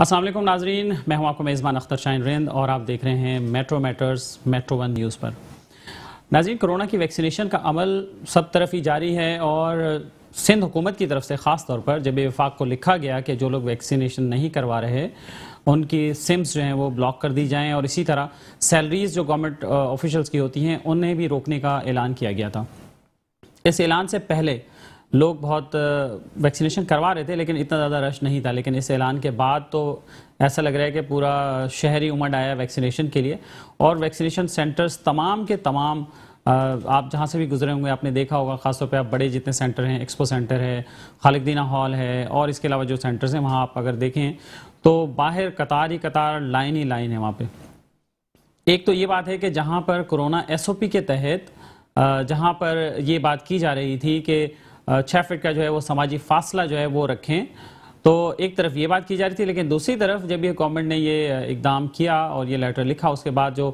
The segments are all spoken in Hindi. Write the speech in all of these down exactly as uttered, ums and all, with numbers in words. अस्सलाम वालेकुम नाजरीन, मैं हूं आपको मेज़बान अख्तर शाह रिंद और आप देख रहे हैं metro matters metro one news पर। नाजरीन, कोरोना की वैक्सीनेशन का अमल सब तरफ ही जारी है और सिंध हुकूमत की तरफ से ख़ास तौर पर जब विफाक को लिखा गया कि जो लोग वैक्सीनेशन नहीं करवा रहे उनकी सिम्स जो हैं वो ब्लॉक कर दी जाएँ और इसी तरह सैलरीज़ जो गवर्नमेंट ऑफिशल्स की होती हैं उन्हें भी रोकने का ऐलान किया गया था। इस ऐलान से पहले लोग बहुत वैक्सीनेशन करवा रहे थे लेकिन इतना ज़्यादा रश नहीं था, लेकिन इस ऐलान के बाद तो ऐसा लग रहा है कि पूरा शहर ही उमड़ आया वैक्सीनेशन के लिए और वैक्सीनेशन सेंटर्स तमाम के तमाम, आप जहाँ से भी गुजरे होंगे आपने देखा होगा, ख़ासतौर पे आप बड़े जितने सेंटर हैं, एक्सपो सेंटर है, खालिदी हॉल है और इसके अलावा जो सेंटर्स हैं वहाँ आप अगर देखें तो बाहर कतार ही कतार, लाइन ही लाइन है वहाँ पर। एक तो ये बात है कि जहाँ पर कोरोना एस ओ पी के तहत जहाँ पर ये बात की जा रही थी कि छः फिट का जो है वो सामाजिक फासला जो है वो रखें, तो एक तरफ ये बात की जा रही थी, लेकिन दूसरी तरफ जब ये गवर्नमेंट ने ये इकदाम किया और ये लेटर लिखा उसके बाद जो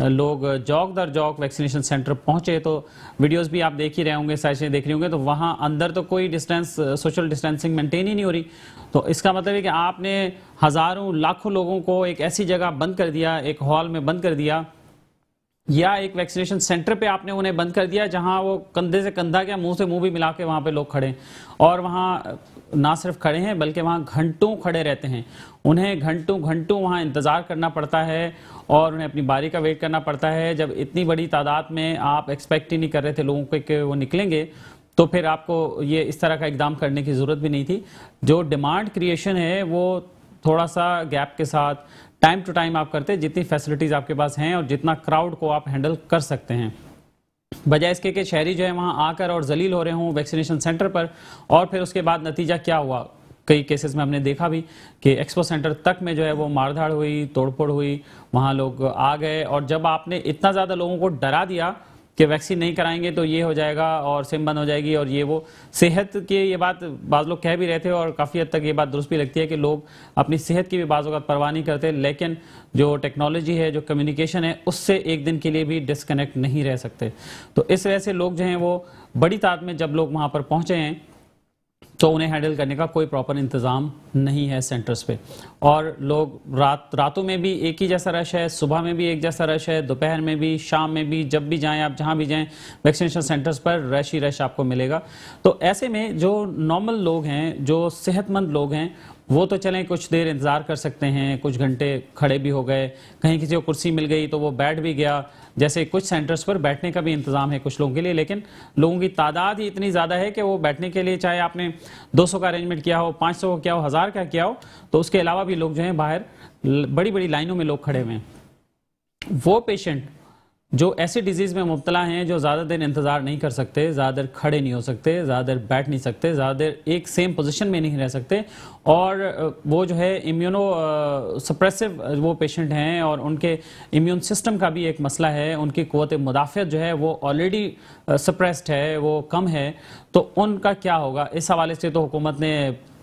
लोग जौक दर जौक वैक्सीनेशन सेंटर पहुंचे तो वीडियोस भी आप देख ही रहे होंगे, साइजें देख रहे होंगे, तो वहाँ अंदर तो कोई डिस्टेंस, सोशल डिस्टेंसिंग मेंटेन ही नहीं हो रही। तो इसका मतलब है कि आपने हज़ारों लाखों लोगों को एक ऐसी जगह बंद कर दिया, एक हॉल में बंद कर दिया या एक वैक्सीनेशन सेंटर पे आपने उन्हें बंद कर दिया जहां वो कंधे से कंधा क्या मुंह से मुंह भी मिला के वहाँ पे लोग खड़े हैं और वहाँ ना सिर्फ खड़े हैं बल्कि वहाँ घंटों खड़े रहते हैं, उन्हें घंटों घंटों वहाँ इंतज़ार करना पड़ता है और उन्हें अपनी बारी का वेट करना पड़ता है। जब इतनी बड़ी तादाद में आप एक्सपेक्ट ही नहीं कर रहे थे लोगों के कि वो निकलेंगे तो फिर आपको ये इस तरह का इकदाम करने की ज़रूरत भी नहीं थी। जो डिमांड क्रिएशन है वो थोड़ा सा गैप के साथ टाइम टू टाइम आप करते, जितनी फैसिलिटीज़ आपके पास हैं और जितना क्राउड को आप हैंडल कर सकते हैं, बजाय इसके कि शहरी जो है वहाँ आकर और जलील हो रहे हों वैक्सीनेशन सेंटर पर। और फिर उसके बाद नतीजा क्या हुआ, कई केसेस में हमने देखा भी कि एक्सपो सेंटर तक में जो है वो मारधाड़ हुई, तोड़फोड़ हुई, वहाँ लोग आ गए और जब आपने इतना ज़्यादा लोगों को डरा दिया कि वैक्सीन नहीं कराएंगे तो ये हो जाएगा और सिम बंद हो जाएगी और ये वो, सेहत की ये बात बाज़ लोग कह भी रहे थे और काफ़ी हद तक ये बात दुरुस्त भी लगती है कि लोग अपनी सेहत की भी बाज़ औक़ात परवाह नहीं करते, लेकिन जो टेक्नोलॉजी है, जो कम्युनिकेशन है, उससे एक दिन के लिए भी डिस्कनेक्ट नहीं रह सकते। तो इस वजह से लोग जो हैं वो बड़ी तादाद में जब लोग वहाँ पर पहुँचे हैं तो उन्हें हैंडल करने का कोई प्रॉपर इंतज़ाम नहीं है सेंटर्स पे और लोग रात रातों में भी एक ही जैसा रश है, सुबह में भी एक जैसा रश है, दोपहर में भी, शाम में भी, जब भी जाएं आप, जहां भी जाएं वैक्सीनेशन सेंटर्स पर रश ही रश आपको मिलेगा। तो ऐसे में जो नॉर्मल लोग हैं, जो सेहतमंद लोग हैं, वो तो चलें कुछ देर इंतज़ार कर सकते हैं, कुछ घंटे खड़े भी हो गए, कहीं किसी को कुर्सी मिल गई तो वो बैठ भी गया, जैसे कुछ सेंटर्स पर बैठने का भी इंतज़ाम है कुछ लोगों के लिए, लेकिन लोगों की तादाद ही इतनी ज़्यादा है कि वो बैठने के लिए चाहे आपने दो सौ का अरेंजमेंट किया हो, पाँच सौ का किया हो, हज़ार का किया हो, तो उसके अलावा भी लोग जो हैं बाहर बड़ी बड़ी लाइनों में लोग खड़े हुए हैं। वो पेशेंट जो ऐसी डिजीज़ में मुब्तला हैं जो ज़्यादा देर इंतज़ार नहीं कर सकते, ज़्यादा देर खड़े नहीं हो सकते, ज़्यादा देर बैठ नहीं सकते, ज़्यादा देर एक सेम पोजीशन में नहीं रह सकते और वो जो है इम्यूनो सप्रेसिव वो पेशेंट हैं और उनके इम्यून सिस्टम का भी एक मसला है, उनकी क़ुव्वत मुदाफ़ियत जो है वो ऑलरेडी सप्रेस्ड है, वो कम है, तो उनका क्या होगा। इस हवाले से तो हुकूमत ने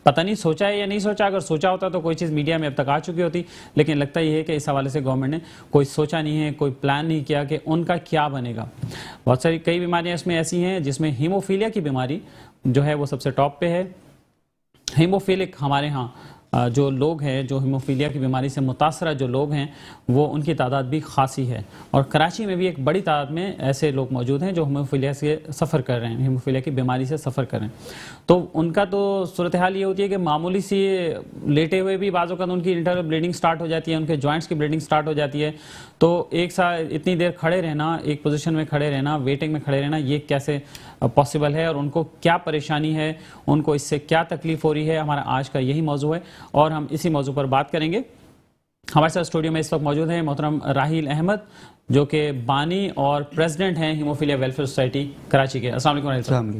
पता नहीं सोचा है या नहीं सोचा, अगर सोचा होता तो कोई चीज़ मीडिया में अब तक आ चुकी होती, लेकिन लगता ही है कि इस हवाले से गवर्नमेंट ने कोई सोचा नहीं है, कोई प्लान नहीं किया कि उनका क्या बनेगा। बहुत सारी कई बीमारियां इसमें ऐसी हैं जिसमें हीमोफीलिया की बीमारी जो है वो सबसे टॉप पे है। हीमोफीलिक हमारे यहाँ जो लोग हैं, जो हीमोफीलिया की बीमारी से मुतासरा जो लोग हैं वो, उनकी तादाद भी खासी है और कराची में भी एक बड़ी तादाद में ऐसे लोग मौजूद हैं जो हीमोफीलिया से सफ़र कर रहे हैं, हीमोफीलिया की बीमारी से सफ़र कर रहे हैं। तो उनका तो सूरत हाल ये होती है कि मामूली सी लेटे हुए भी बाज़ों का उनकी इंटरनल ब्लीडिंग स्टार्ट हो जाती है, उनके जॉइंट्स की ब्लीडिंग स्टार्ट हो जाती है। तो एक साथ इतनी देर खड़े रहना, एक पोजीशन में खड़े रहना, वेटिंग में खड़े रहना, ये कैसे पॉसिबल है और उनको क्या परेशानी है, उनको इससे क्या तकलीफ़ हो रही है, हमारा आज का यही मौजू है और हम इसी मौजू पर बात करेंगे। हमारे साथ स्टूडियो में इस वक्त मौजूद हैं मोहतरम राहिल अहमद जो कि बानी और प्रेसिडेंट हैं हीमोफीलिया वेलफेयर सोसाइटी कराची के। अस्सलाम वालेकुम।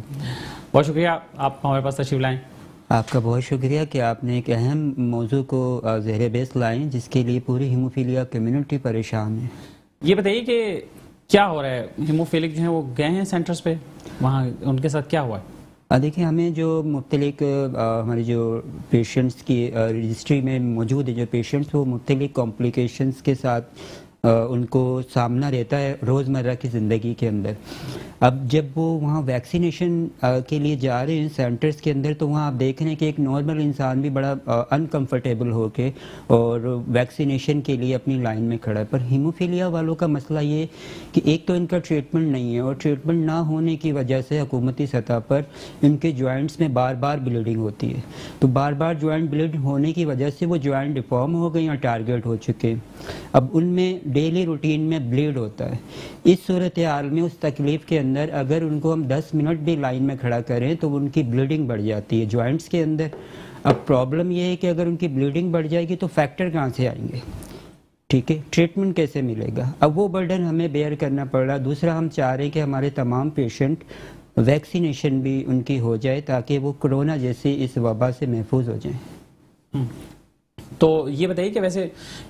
बहुत शुक्रिया आप हमारे पास तशरीफ लाएँ। आपका बहुत शुक्रिया कि आपने एक अहम मौजू को ज़हर बेस लाएँ जिसके लिए पूरी हीमोफीलिया कम्यूनिटी परेशान है। ये बताइए कि क्या हो रहा है, हीमोफीलिक जो है वो गए हैं सेंटर्स पे, वहाँ उनके साथ क्या हुआ है? देखिए, हमें जो मुख्तलिक हमारे जो पेशेंट्स की रजिस्ट्री में मौजूद है जो पेशेंट्स वो मुख्तलिक कॉम्प्लिकेशंस के साथ उनको सामना रहता है रोज़मर्रा की ज़िंदगी के अंदर। अब जब वो वहाँ वैक्सीनेशन के लिए जा रहे हैं सेंटर्स के अंदर, तो वहाँ आप देख रहे हैं कि एक नॉर्मल इंसान भी बड़ा अनकंफर्टेबल होके और वैक्सीनेशन के लिए अपनी लाइन में खड़ा है। पर हीमोफीलिया वालों का मसला ये कि एक तो इनका ट्रीटमेंट नहीं है, और ट्रीटमेंट ना होने की वजह से हुकूमती सतह पर इनके जॉइंट्स में बार बार ब्लीडिंग होती है। तो बार बार जॉइंट ब्लीड होने की वजह से वो जॉइंट डिफॉर्म हो गए या टारगेट हो चुके हैं। अब उनमें डेली रूटीन में ब्लीड होता है। इस सूरत हाल में उस तकलीफ़ के अंदर अगर उनको हम दस मिनट भी लाइन में खड़ा करें तो उनकी ब्लीडिंग बढ़ जाती है जॉइंट्स के अंदर। अब प्रॉब्लम यह है कि अगर उनकी ब्लीडिंग बढ़ जाएगी तो फैक्टर कहाँ से आएंगे, ठीक है, ट्रीटमेंट कैसे मिलेगा? अब वो बर्डन हमें बेयर करना पड़ रहा। दूसरा, हम चाह रहे हैं कि हमारे तमाम पेशेंट वैक्सीनेशन भी उनकी हो जाए ताकि वो कोरोना जैसी इस वबा से महफूज हो जाए। तो ये बताइए कि वैसे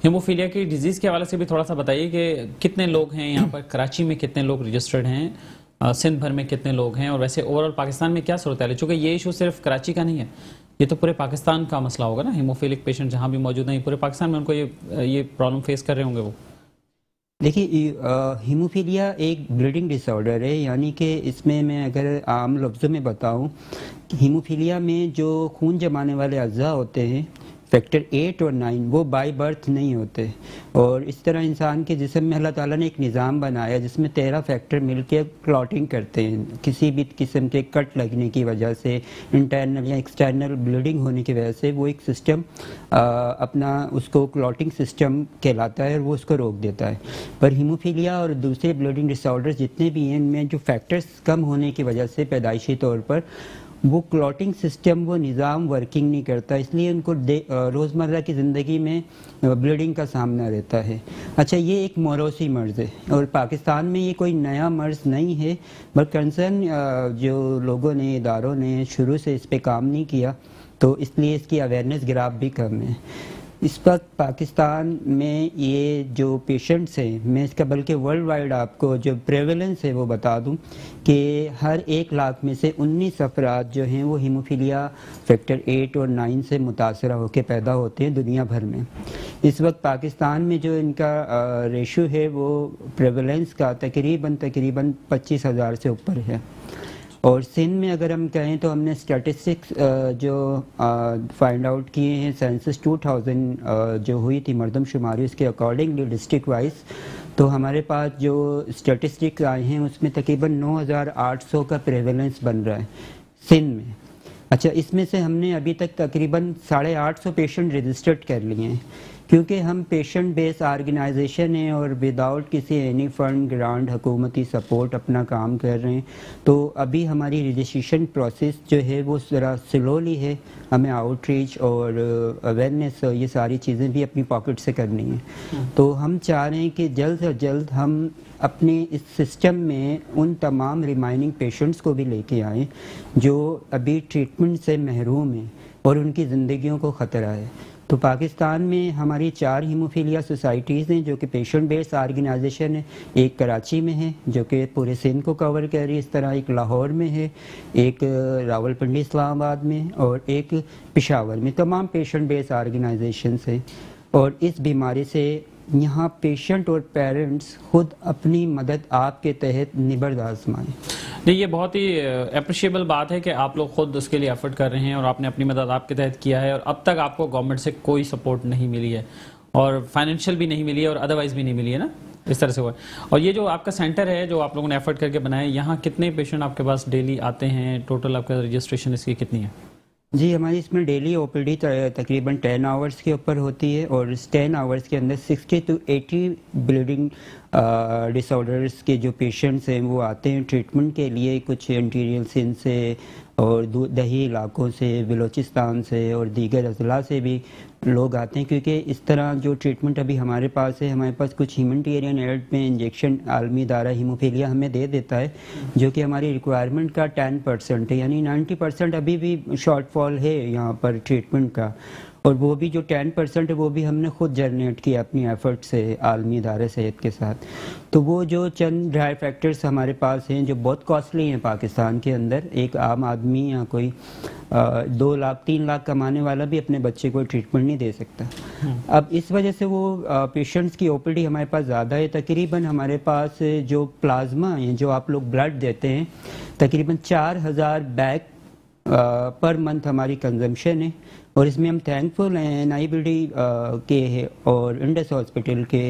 हीमोफीलिया की डिजीज़ के हवाले से भी थोड़ा सा बताइए कि कितने लोग हैं यहाँ पर कराची में, कितने लोग रजिस्टर्ड हैं, सिंध भर में कितने लोग हैं, और वैसे ओवरऑल पाकिस्तान में क्या सूरत है? चूँकि ये इशू सिर्फ कराची का नहीं है, ये तो पूरे पाकिस्तान का मसला होगा ना। हीमोफीलिक पेशेंट जहाँ भी मौजूद हैं पूरे पाकिस्तान में उनको ये ये प्रॉब्लम फेस कर रहे होंगे। वो देखिए, हीमोफीलिया एक ब्लीडिंग डिसऑर्डर है, यानी कि इसमें मैं अगर आम लफ्ज़ों में बताऊँ, हीमोफीलिया में जो खून जमाने वाले अज़ा होते हैं फैक्टर एट और नाइन, वो बाई बर्थ नहीं होते। और इस तरह इंसान के जिस्म में अल्लाह ताला ने एक निज़ाम बनाया जिसमें तेरह फैक्टर मिलके क्लॉटिंग करते हैं। किसी भी किस्म के कट लगने की वजह से, इंटरनल या एक्सटर्नल ब्लीडिंग होने की वजह से वो एक सिस्टम आ, अपना उसको क्लॉटिंग सिस्टम कहलाता है और वो उसको रोक देता है। पर हीमोफीलिया और दूसरे ब्लीडिंग डिसऑर्डर्स जितने भी हैं, इनमें जो फैक्टर्स कम होने की वजह से पैदाइशी तौर पर वो क्लॉटिंग सिस्टम, वो निज़ाम वर्किंग नहीं करता, इसलिए उनको रोज़मर्रा की ज़िंदगी में ब्लीडिंग का सामना रहता है। अच्छा, ये एक मोरोसी मर्ज़ है और पाकिस्तान में ये कोई नया मर्ज़ नहीं है, बट कंसर्न जो लोगों ने, इदारों ने शुरू से इस पे काम नहीं किया, तो इसलिए इसकी अवेयरनेस ग्राफ भी कम है। इस वक्त पाकिस्तान में ये जो पेशेंट्स हैं, मैं इसका बल्कि वर्ल्ड वाइड आपको जो प्रेवलेंस है वो बता दूं कि हर एक लाख में से उन्नीस अफराद जो हैं वो हीमोफीलिया फैक्टर एट और नाइन से मुतासर होकर पैदा होते हैं दुनिया भर में। इस वक्त पाकिस्तान में जो इनका रेशो है वो प्रेवलेंस का तकरीबन तकरीबन पच्चीस हज़ार से ऊपर है। और सिंध में अगर हम कहें तो हमने स्टैटिस्टिक्स जो फाइंड आउट किए हैं, सेंसस टू थाउज़ेंड जो हुई थी मरदमशुमारी, उसके अकॉर्डिंगली डिस्ट्रिक्ट वाइज, तो हमारे पास जो स्टैटिस्टिक्स आए हैं उसमें तकरीबन नौ हज़ार आठ सौ का प्रेवेलेंस बन रहा है सिंध में। अच्छा, इसमें से हमने अभी तक तकरीबन साढ़े आठ सौ पेशेंट रजिस्टर्ड कर लिए हैं, क्योंकि हम पेशेंट बेस आर्गेनाइजेशन है और विदाउट किसी एनी फंड ग्रांट हुकूमती सपोर्ट अपना काम कर रहे हैं। तो अभी हमारी रजिस्ट्रेशन प्रोसेस जो है वो ज़रा स्लोली है, हमें आउटरीच और अवेयरनेस ये सारी चीज़ें भी अपनी पॉकेट से करनी है। तो हम चाह रहे हैं कि जल्द से जल्द हम अपने इस सिस्टम में उन तमाम रिमाइनिंग पेशेंट्स को भी लेके आएँ जो अभी ट्रीटमेंट से महरूम हैं और उनकी ज़िंदगियों को ख़तरा है। तो पाकिस्तान में हमारी चार हीमोफीलिया सोसाइटीज़ हैं जो कि पेशेंट बेस्ड आर्गेनाइजेशन है। एक कराची में है जो कि पूरे सिंध को कवर कर रही है, इस तरह एक लाहौर में है, एक रावलपिंडी इस्लामाबाद में, और एक पेशावर में। तमाम पेशेंट बेस्ड आर्गेनाइजेशंस हैं और इस बीमारी से यहाँ पेशेंट और पेरेंट्स खुद अपनी मदद आपके तहत निबर्द आजमाएँ। नहीं, ये बहुत ही अप्रिशिएबल बात है कि आप लोग खुद उसके लिए एफर्ट कर रहे हैं और आपने अपनी मदद आपके तहत किया है, और अब तक आपको गवर्नमेंट से कोई सपोर्ट नहीं मिली है, और फाइनेंशियल भी नहीं मिली है और अदरवाइज भी नहीं मिली है ना, इस तरह से हुआ। और ये जो आपका सेंटर है जो आप लोगों ने एफर्ट करके बनाया, यहाँ कितने पेशेंट आपके पास डेली आते हैं, टोटल आपका रजिस्ट्रेशन इसकी कितनी है? जी, हमारी इसमें डेली ओपीडी तकरीबन टेन आवर्स के ऊपर होती है और इस टेन आवर्स के अंदर sixty two eighty bleeding disorders के जो पेशेंट्स हैं वो आते हैं ट्रीटमेंट के लिए। कुछ इंटीरियर सिंध से और दही इलाकों से, बलूचिस्तान से और दीगर अजला से भी लोग आते हैं, क्योंकि इस तरह जो ट्रीटमेंट अभी हमारे पास है, हमारे पास कुछ ह्यूमैनिटेरियन एड में इंजेक्शन आलमी इदारा हीमोफीलिया हमें दे देता है जो कि हमारी रिक्वायरमेंट का टेन परसेंट है, यानी नाइन्टी परसेंट अभी भी शॉर्टफॉल है यहाँ पर ट्रीटमेंट का। और वो भी जो टेन परसेंट है वो भी हमने खुद जनरेट किया अपनी एफर्ट से आलमी इदारे सेहत के साथ। तो वो जो चंद ड्राई फैक्टर्स हमारे पास हैं जो बहुत कॉस्टली हैं पाकिस्तान के अंदर, एक आम आदमी या कोई आ, दो लाख तीन लाख कमाने वाला भी अपने बच्चे को ट्रीटमेंट नहीं दे सकता। अब इस वजह से वो पेशेंट्स की ओपीडी हमारे पास ज़्यादा है। तकरीबन हमारे पास जो प्लाज्मा है जो आप लोग ब्लड देते हैं तकरीबन चार हज़ार बैग पर मंथ हमारी कंजम्पशन है, और इसमें हम थैंकफुल हैं एन आई बी डी के है और इंडस हॉस्पिटल के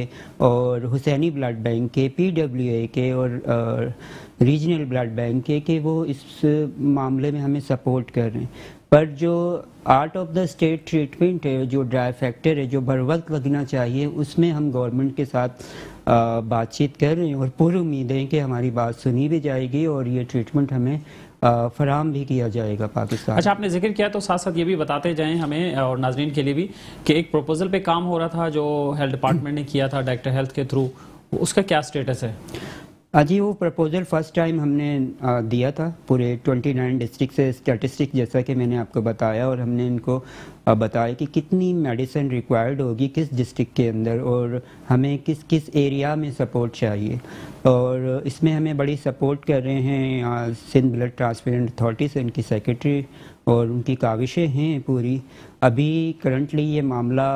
और हुसैनी ब्लड बैंक के, पी डब्ल्यू ए के और आ, रीजनल ब्लड बैंक के कि वो इस मामले में हमें सपोर्ट कर रहे हैं। पर जो art of the state treatment है, जो ड्राई फैक्टर है जो बर वक्त लगना चाहिए, उसमें हम गवर्नमेंट के साथ आ, बातचीत कर रहे हैं और पूरी उम्मीद है कि हमारी बात सुनी भी जाएगी और ये ट्रीटमेंट हमें फराहम भी किया जाएगा पाकिस्तान। अच्छा, आपने जिक्र किया तो साथ साथ ये भी बताते जाएं हमें और नाजरीन के लिए भी कि एक प्रपोजल पे काम हो रहा था जो हेल्थ डिपार्टमेंट ने किया था डायरेक्टर हेल्थ के थ्रू, उसका क्या स्टेटस है? अजी वो प्रपोजल फर्स्ट टाइम हमने दिया था पूरे उनतीस डिस्ट्रिक्ट से स्टैटिस्टिक जैसा कि मैंने आपको बताया, और हमने इनको बताया कि कितनी मेडिसिन रिक्वायर्ड होगी किस डिस्ट्रिक्ट के अंदर और हमें किस किस एरिया में सपोर्ट चाहिए। और इसमें हमें बड़ी सपोर्ट कर रहे हैं सिंध ब्लड ट्रांसफ्यूजन अथॉरिटी से इनकी सेक्रेटरी और उनकी काविशें हैं पूरी। अभी करंटली ये मामला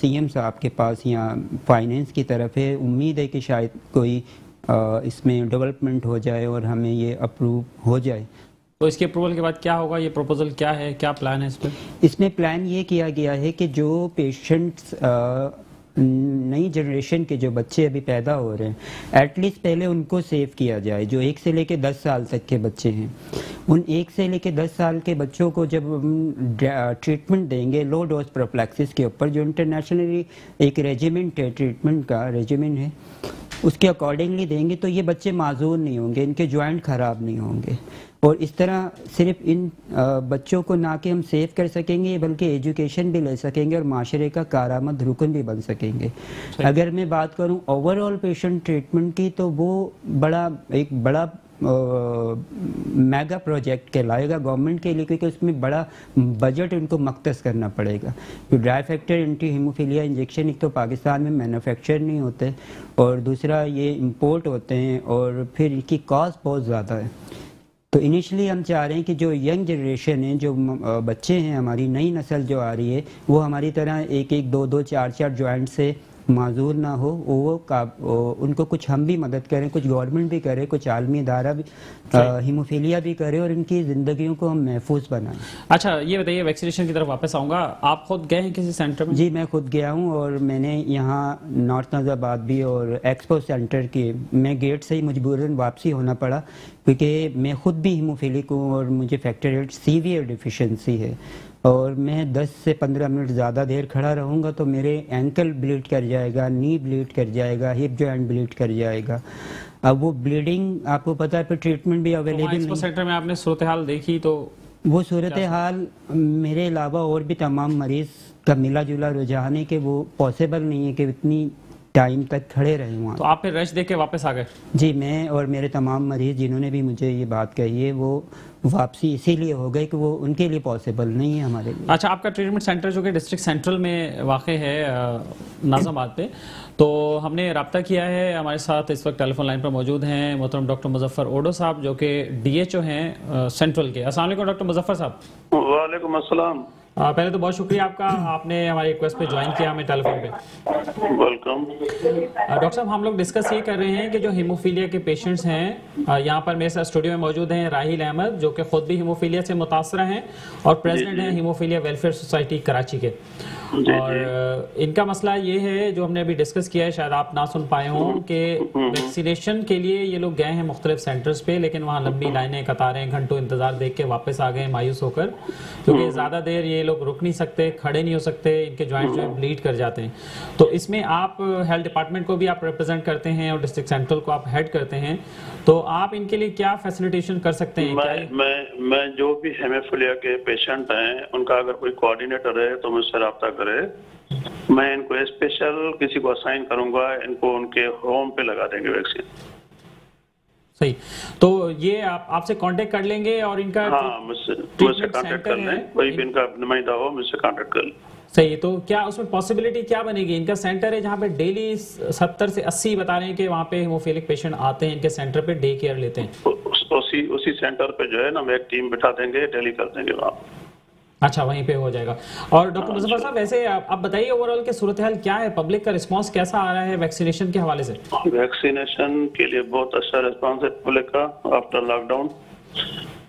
सीएम साहब के पास या फाइनेंस की तरफ है, उम्मीद है कि शायद कोई इसमें डेवलपमेंट हो जाए और हमें ये अप्रूव हो जाए। तो इसके अप्रूवल के बाद क्या होगा, ये प्रपोजल क्या है, क्या प्लान है इस पर? इसमें प्लान ये किया गया है कि जो पेशेंट्स नई जनरेशन के जो बच्चे अभी पैदा हो रहे हैं एटलीस्ट पहले उनको सेव किया जाए, जो एक से लेके दस साल तक के बच्चे हैं। उन एक से लेके दस साल के बच्चों को जब हम ट्रीटमेंट देंगे लो डोज प्रोफ्लैक्सिस के ऊपर, जो इंटरनेशनली एक रेजिमेंट है ट्रीटमेंट का रेजिमेंट है, उसके अकॉर्डिंगली देंगे तो ये बच्चे माजूर नहीं होंगे, इनके जॉइंट ख़राब नहीं होंगे। और इस तरह सिर्फ इन बच्चों को ना कि हम सेव कर सकेंगे बल्कि एजुकेशन भी ले सकेंगे और माशरे का कारामद रुकन भी बन सकेंगे। अगर मैं बात करूं ओवरऑल पेशेंट ट्रीटमेंट की तो वो बड़ा एक बड़ा मेगा प्रोजेक्ट कहलाएगा गवर्नमेंट के लिए, क्योंकि उसमें बड़ा बजट इनको मख्तस करना पड़ेगा। तो dry factor anti haemophilia injection एक तो पाकिस्तान में मैन्युफैक्चर नहीं होते और दूसरा ये इम्पोर्ट होते हैं और फिर इनकी कॉस्ट बहुत ज़्यादा है। तो इनिशियली हम चाह रहे हैं कि जो यंग जनरेशन है जो बच्चे हैं हमारी नई नस्ल जो आ रही है वो हमारी तरह एक एक दो दो चार चार जॉइंट से माजूर ना हो, वो का उनको कुछ हम भी मदद करें, कुछ गवर्नमेंट भी करे, कुछ आलमी इदारा भी हीमोफीलिया भी करे और इनकी ज़िंदगियों को हम महफूज बनाएं। अच्छा, ये बताइए वैक्सीनेशन की तरफ वापस आऊँगा, आप खुद गए हैं किसी सेंटर में? जी, मैं खुद गया हूँ और मैंने यहाँ नॉर्थ नजाबाद भी और एक्सपो सेंटर के मैं गेट से ही मजबूरन वापसी होना पड़ा क्योंकि मैं खुद भी हीमोफीलिक हूँ और मुझे फैक्टर एट सीवियर डिफिशेंसी है और मैं दस से पंद्रह मिनट ज़्यादा देर खड़ा रहूँगा तो मेरे एंकल ब्लीड कर जाएगा, नी ब्लीड कर जाएगा, हिप जॉइंट ब्लीड कर जाएगा। अब वो ब्लीडिंग आपको पता है पर ट्रीटमेंट भी अवेलेबल तो सेक्टर में आपने सूरत हाल देखी तो वो सूरत हाल मेरे अलावा और भी तमाम मरीज़ का मिला जुला रुझान है कि वो पॉसिबल नहीं है कि इतनी टाइम तक खड़े रहे वहाँ। तो आप फिर रश देख के वापस आ गए? जी, मैं और मेरे तमाम मरीज़ जिन्होंने भी मुझे ये बात कही है वो वापसी इसीलिए हो गई कि वो उनके लिए पॉसिबल नहीं है हमारे लिए। अच्छा, आपका ट्रीटमेंट सेंटर जो कि डिस्ट्रिक्ट सेंट्रल में वाक़ई है नाज़ाबाद पे, तो हमने रब्ता किया है, हमारे साथ इस वक्त टेलीफोन लाइन पर मौजूद हैं मोहतरम डॉक्टर मुजफ्फर ओडो साहब जो कि डी एच ओ हैं सेंट्रल के। अस्सलाम वालेकुम डॉक्टर मुजफ्फर साहब। वालेकुम अस्सलाम। आ, पहले तो बहुत शुक्रिया आपका, आपने हमारी रिक्वेस्ट पे ज्वाइन किया हमें टेलीफोन पे। वेलकम। डॉक्टर साहब, हम लोग डिस्कस ये कर रहे हैं कि जो हीमोफीलिया के पेशेंट्स हैं, यहाँ पर मेरे साथ स्टूडियो में मौजूद हैं राहिल अहमद जो कि खुद भी हीमोफीलिया से मुतासर हैं और प्रेसिडेंट हैं हीमोफीलिया वेलफेयर सोसाइटी कराची के। और इनका मसला ये है जो हमने अभी डिस्कस किया है, शायद आप ना सुन पाए हों, कि वैक्सीनेशन के लिए ये लोग गए हैं मुख्तलिफ सेंटर्स पे लेकिन वहाँ लंबी लाइनें, कतारें, घंटों इंतजार देख के वापस आ गए मायूस होकर, क्योंकि ज़्यादा देर ये लोग रुक नहीं सकते, खड़े नहीं हो सकते, इनके जॉइंट जो है ब्लीड कर जाते हैं। तो इसमें आप हेल्थ डिपार्टमेंट को भी आप रिप्रेजेंट करते हैं और डिस्ट्रिक्ट सेंट्रल को आप हेड करते हैं, तो आप इनके लिए क्या फैसिलिटेशन कर सकते हैं? मैं, मैं, मैं जो भी हेमोफीलिया के पेशेंट हैं उनका अगर कोई कोऑर्डिनेटर है तो मुझसे रब्ता करे, मैं इनको स्पेशल किसी को असाइन करूंगा, इनको उनके होम पे लगा देंगे वैक्सीन। सही, तो ये आप आपसे कांटेक्ट कर लेंगे और इनका हाँ, मुझसे मुझसे कांटेक्ट कर लें, कोई भी इनका नुमाइंदा हो मुझसे कांटेक्ट कर लें। सही। तो क्या उसमें पॉसिबिलिटी क्या बनेगी? इनका सेंटर है जहाँ पे डेली सत्तर से अस्सी बता रहे हैं कि वहाँ पे हेमोफिलिक पेशेंट आते हैं, इनके सेंटर पे डे केयर लेते हैं। उस, उसी उसी सेंटर पे जो है ना हम एक टीम बिठा देंगे, डेली कर देंगे वहाँ। अच्छा, वहीं पे हो जाएगा। और डॉक्टर मुजफ्फर साहब वैसे आप, आप बताइए ओवरऑल की सूरत हाल क्या है, पब्लिक का रिस्पांस कैसा आ रहा है वैक्सीनेशन के हवाले से? वैक्सीनेशन के लिए बहुत अच्छा रिस्पांस है पब्लिक का। आफ्टर लॉकडाउन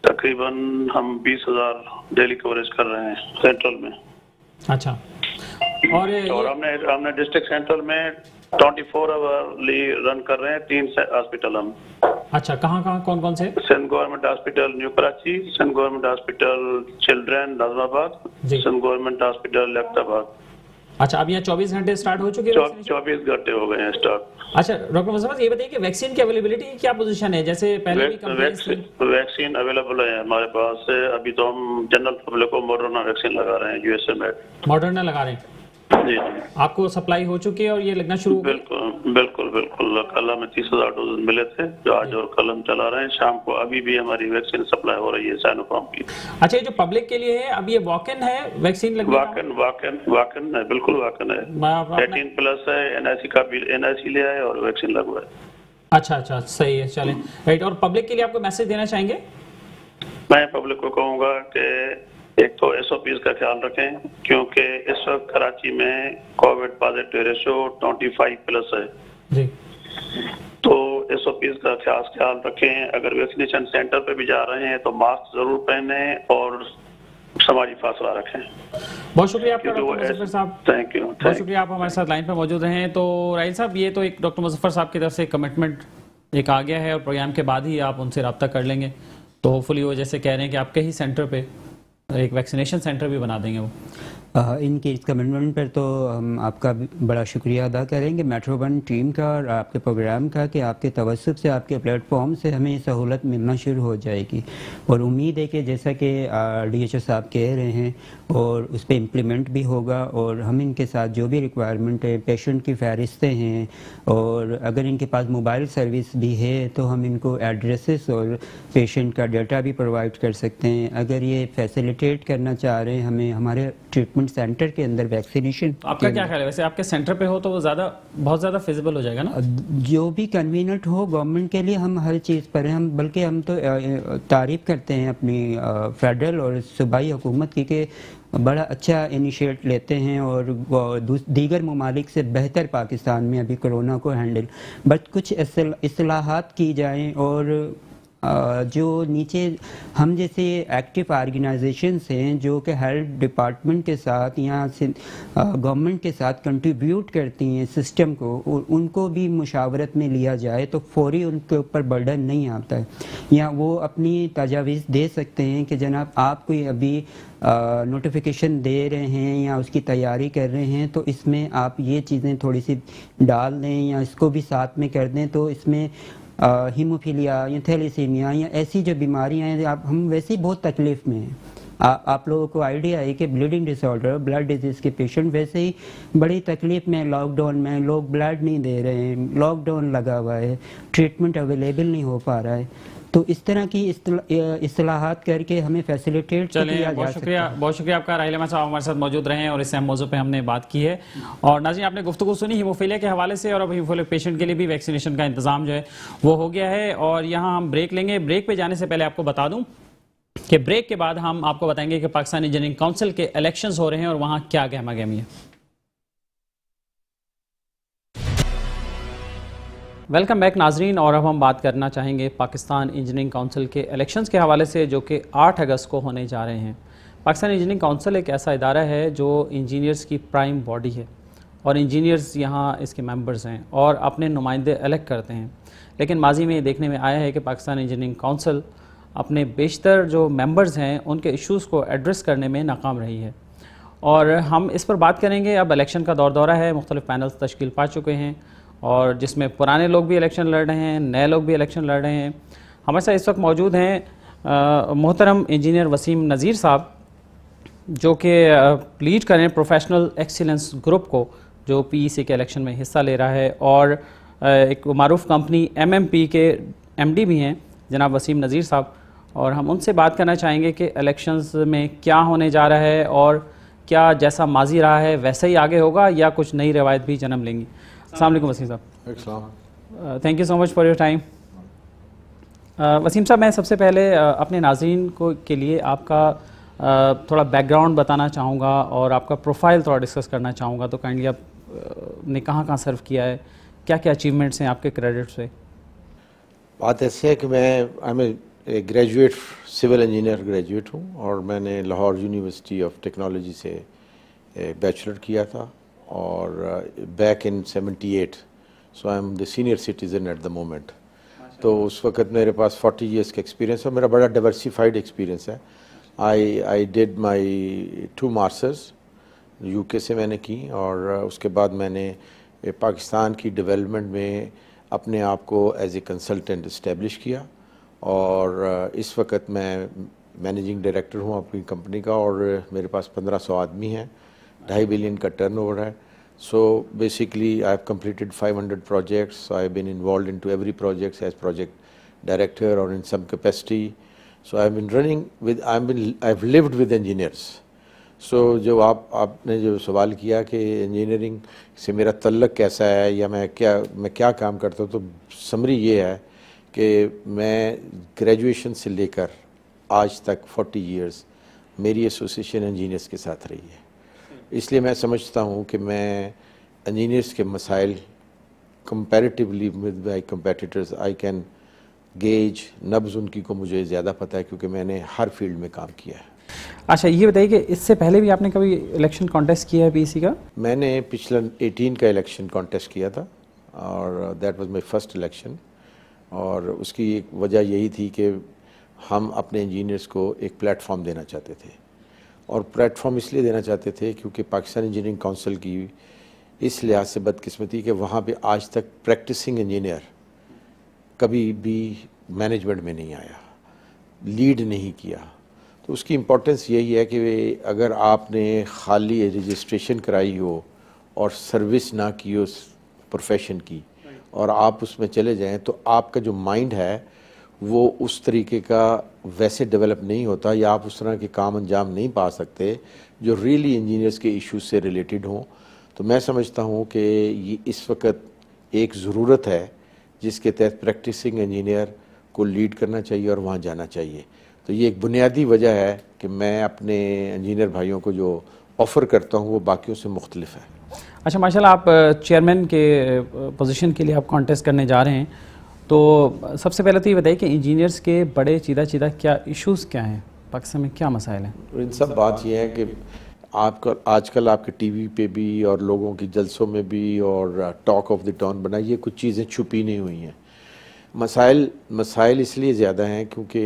तकरीबन हम बीस हजार डेली कवरेज कर रहे हैं सेंट्रल में। अच्छा। और, और हमने हमने डिस्ट्रिक्ट सेंट्रल में चौबीस आवरली रन कर रहे हैं तीन हॉस्पिटल हम। अच्छा, कहाँ कहाँ कौन कौन से? Sindh government hospital new Karachi, Sindh government hospital children Dadabad, Sindh government hospital Liaquatabad. अच्छा, अब यहाँ चौबीस घंटे स्टार्ट हो चुके हैं? चौबीस घंटे हो गए हैं स्टार्ट। अच्छा डॉक्टर मुजफ्फर, ये बताइए कि वैक्सीन की अवेलेबिलिटी की क्या पोजीशन है? जैसे पहले भी कंपनी वैक्सीन अवेलेबल है हमारे पास। अभी तो हम जनरल पब्लिक को मॉडर्ना वैक्सीन लगा रहे हैं, यूएसए में मॉडर्ना लगा रहे हैं। जी, आपको सप्लाई हो चुकी है और ये लगना शुरू? बिल्कुल बिल्कुल बिल्कुल। कल हमें तीस हजार डोज मिले थे जो आज और कल हम चला रहे हैं। शाम को अभी भी हमारी वैक्सीन सप्लाई हो रही है साइनोफार्म की। अच्छा, ये जो पब्लिक के लिए है अब ये वॉकन है वैक्सीन लगने? वॉकन वॉकन वॉकन है, बिल्कुल वॉकन है। एटीन प्लस है, एनआईसी का बिल एनआईसी लिया है और वैक्सीन लगवाए। अच्छा अच्छा, सही है, चले राइट। और पब्लिक के लिए आपको मैसेज देना चाहेंगे? मैं पब्लिक को कहूँगा कि एक तो एसओपीज का ख्याल रखें, क्योंकि इस वक्त कराची में कोविड पॉजिटिव रेशो पच्चीस प्लस है जी। तो एसओपीज का खास ख्याल रखें। अगर वैक्सीनेशन सेंटर पे भी जा रहे हैं तो मास्क जरूर पहने और सामाजिक फासला रखें। बहुत शुक्रिया आपका डॉक्टर मुजफ्फर साहब, थैंक यू। बहुत शुक्रिया आप हमारे साथ लाइन पर मौजूद रहे। तो राहिल साहब, ये तो एक डॉक्टर मुजफ्फर साहब की तरफ से कमिटमेंट एक आ गया है और प्रोग्राम के बाद ही आप उनसे रब्ता कर लेंगे। तो होपफुली वो जैसे कह रहे हैं कि आपके ही सेंटर पर एक वैक्सीनेशन सेंटर भी बना देंगे वो। आ, इनके इस कमिटमेंट पर तो हम आपका बड़ा शुक्रिया अदा करेंगे मेट्रो वन टीम का और आपके प्रोग्राम का, कि आपके तवस्सुत से, आपके प्लेटफॉर्म से हमें सहूलत मिलना शुरू हो जाएगी। और उम्मीद है कि जैसा कि डी एच ओ साहब कह रहे हैं और उस पर इम्प्लीमेंट भी होगा। और हम इनके साथ जो भी रिक्वायरमेंट है, पेशेंट की फहरिस्तें हैं, और अगर इनके पास मोबाइल सर्विस भी है तो हम इनको एड्रेसेस और पेशेंट का डाटा भी प्रोवाइड कर सकते हैं। अगर ये फैसिलिटेट करना चाह रहे हैं हमें हमारे ट्रीटमेंट सेंटर के अंदर वैक्सीनेशन। आपका क्या ख्याल है वैसे, आपके सेंटर पे हो तो वो ज़्यादा बहुत ज़्यादा फिजिबल हो जाएगा ना? जो भी कन्वीनिएंट हो गवर्नमेंट के लिए, हम हर चीज़ पर हैं। हम बल्कि हम तो तारीफ करते हैं अपनी फेडरल और सूबाई हुकूमत की कि बड़ा अच्छा इनिशिएट लेते हैं और दीगर ममालिक से बेहतर पाकिस्तान में अभी कोरोना को हैंडल। बट कुछ इस्लाहात की जाएँ और जो नीचे हम जैसे एक्टिव ऑर्गेनाइजेशंस हैं जो कि हेल्थ डिपार्टमेंट के साथ या गवर्नमेंट के साथ कंट्रीब्यूट करती हैं सिस्टम को, उनको भी मुशावरत में लिया जाए तो फौरी उनके ऊपर बर्डन नहीं आता है। या वो अपनी तजावीज़ दे सकते हैं कि जनाब आप कोई अभी नोटिफिकेशन दे रहे हैं या उसकी तैयारी कर रहे हैं तो इसमें आप ये चीज़ें थोड़ी सी डाल दें या इसको भी साथ में कर दें। तो इसमें हीमोफीलिया या थैलीसीमिया या ऐसी जो बीमारियां हैं, आप हम वैसे ही बहुत तकलीफ़ में हैं। आ, आप लोगों को आइडिया है कि ब्लीडिंग डिसऑर्डर, ब्लड डिजीज़ के पेशेंट वैसे ही बड़ी तकलीफ़ में। लॉकडाउन में लोग ब्लड नहीं दे रहे हैं, लॉकडाउन लगा हुआ है, ट्रीटमेंट अवेलेबल नहीं हो पा रहा है। तो इस तरह की इस्लाहात करके हमें फैसिलिटेट किया जा सकता है। बहुत शुक्रिया, बहुत शुक्रिया आपका राहिल अहमद साहब हमारे साथ मौजूद रहे हैं और इस अहम मौजू पे हमने बात की है। और नाज़रीन, आपने गुफ्तगू सुनी हीमोफीलिया के हवाले से, और अब हीमोफीलिया पेशेंट के लिए भी वैक्सीनेशन का इंतज़ाम जो है वो हो गया है। और यहाँ हम ब्रेक लेंगे। ब्रेक पर जाने से पहले आपको बता दूँ कि ब्रेक के बाद हम आपको बताएंगे कि पाकिस्तान इंजीनियरिंग काउंसिल के इलेक्शंस हो रहे हैं और वहाँ क्या गहमा गहमी है। वेलकम बैक नाजरीन, और अब हम बात करना चाहेंगे पाकिस्तान इंजीनियरिंग काउंसिल के इलेक्शंस के हवाले से जो कि आठ अगस्त को होने जा रहे हैं। पाकिस्तान इंजीनियरिंग काउंसिल एक ऐसा इदारा है जो इंजीनियर्स की प्राइम बॉडी है और इंजीनियर्स यहाँ इसके मेंबर्स हैं और अपने नुमाइंदे इलेक्ट करते हैं। लेकिन माजी में देखने में आया है कि पाकिस्तान इंजीनियरिंग काउंसिल अपने बेशतर जो मेम्बर्स हैं उनके इशूज़ को एड्रेस करने में नाकाम रही है। और हम इस पर बात करेंगे। अब इलेक्शन का दौर दौरा है, मुख्तलिफ पैनल्स तश्कील पा चुके हैं और जिसमें पुराने लोग भी इलेक्शन लड़ रहे हैं, नए लोग भी इलेक्शन लड़ रहे हैं। हमारे साथ इस वक्त मौजूद हैं मोहतरम इंजीनियर वसीम नज़ीर साहब जो कि लीड कर रहे हैं प्रोफेशनल एक्सीलेंस ग्रुप को, जो पीईसी के इलेक्शन में हिस्सा ले रहा है, और एक मारूफ कंपनी एमएमपी के एमडी भी हैं जनाब वसीम नज़ीर साहब। और हम उनसे बात करना चाहेंगे कि इलेक्शंस में क्या होने जा रहा है और क्या जैसा माजी रहा है वैसा ही आगे होगा या कुछ नई रवायत भी जन्म लेंगी? अस्सलाम वालेकुम वसीम साहब, thank you so much for your time. Waseem साहब, मैं सबसे पहले uh, अपने नाज़रीन को के लिए आपका uh, थोड़ा बैकग्राउंड बताना चाहूँगा और आपका प्रोफाइल थोड़ा डिस्कस करना चाहूँगा, तो काइंडली आप uh, ने कहाँ कहाँ सर्व किया है, क्या क्या अचीवमेंट्स हैं आपके क्रेडिट्स पे? बात ऐसी है कि मैं आई एक ग्रेजुएट सिविल इंजीनियर ग्रेजुएट हूँ और मैंने लाहौर यूनिवर्सिटी ऑफ टेक्नोलॉजी से बैचलर किया था और back in seventy eight, so I am the senior citizen at the moment. तो उस वक्त मेरे पास चालीस इयर्स का एक्सपीरियंस है, मेरा बड़ा डाइवर्सिफाइड एक्सपीरियंस है। I I did my two masters UK से मैंने की और उसके बाद मैंने पाकिस्तान की डेवलपमेंट में अपने आप को एज ए कंसल्टेंट इस्टेब्लिश किया और इस वक्त मैं मैनेजिंग डायरेक्टर हूँ अपनी कंपनी का और मेरे पास पंद्रह सौ आदमी हैं, ढाई बिलियन का टर्नओवर है। So basically I have completed five hundred projects, I have been involve in to every projects as project director और in some capacity. So I have been running with I have been I have lived with engineers. So जो आप आपने जो सवाल किया कि इंजीनियरिंग से मेरा तल्लक कैसा है या मैं क्या मैं क्या काम करता हूँ, तो समरी ये है कि मैं ग्रेजुएशन से लेकर आज तक चालीस इयर्स मेरी एसोसिएशन इंजीनियर्स के साथ रही है, इसलिए मैं समझता हूँ कि मैं इंजीनियर्स के मसाइल comparatively with my competitors I can gauge, नब्ज़ उनकी को मुझे ज़्यादा पता है क्योंकि मैंने हर फील्ड में काम किया है। अच्छा, ये बताइए कि इससे पहले भी आपने कभी इलेक्शन कॉन्टेस्ट किया है पीसी का? मैंने पिछला एटीन का इलेक्शन कॉन्टेस्ट किया था और that was my first election और उसकी एक वजह यही थी कि हम अपने इंजीनियर्स को एक प्लेटफॉर्म देना चाहते थे और प्लेटफॉर्म इसलिए देना चाहते थे क्योंकि पाकिस्तान इंजीनियरिंग काउंसिल की इस लिहाज से बदकिस्मती कि वहाँ पे आज तक प्रैक्टिसिंग इंजीनियर कभी भी मैनेजमेंट में नहीं आया, लीड नहीं किया। तो उसकी इम्पोर्टेंस यही है कि अगर आपने खाली रजिस्ट्रेशन कराई हो और सर्विस ना की हो उस प्रोफेशन की और आप उसमें चले जाएं तो आपका जो माइंड है वो उस तरीके का वैसे डेवलप नहीं होता या आप उस तरह के काम अंजाम नहीं पा सकते जो रियली इंजीनियर्स के इश्यूज से रिलेटेड हों। तो मैं समझता हूं कि ये इस वक्त एक ज़रूरत है जिसके तहत प्रैक्टिसिंग इंजीनियर को लीड करना चाहिए और वहां जाना चाहिए। तो ये एक बुनियादी वजह है कि मैं अपने इंजीनियर भाइयों को जो ऑफ़र करता हूँ वो बाकियों से मुख्तलिफ है। अच्छा, माशाल्लाह, आप चेयरमैन के पोजीशन के लिए आप कॉन्टेस्ट करने जा रहे हैं, तो सबसे पहले तो ये बताइए कि इंजीनियर्स के बड़े चीदा चीदा क्या इश्यूज़ क्या हैं, पाकिस्तान में क्या मसाइल हैं? इन सब बात ये है कि आपका आजकल आपके टीवी पे भी और लोगों की जलसों में भी और टॉक ऑफ द टाउन बना, ये कुछ चीज़ें छुपी नहीं हुई हैं। मसाइल मसाइल इसलिए ज़्यादा हैं क्योंकि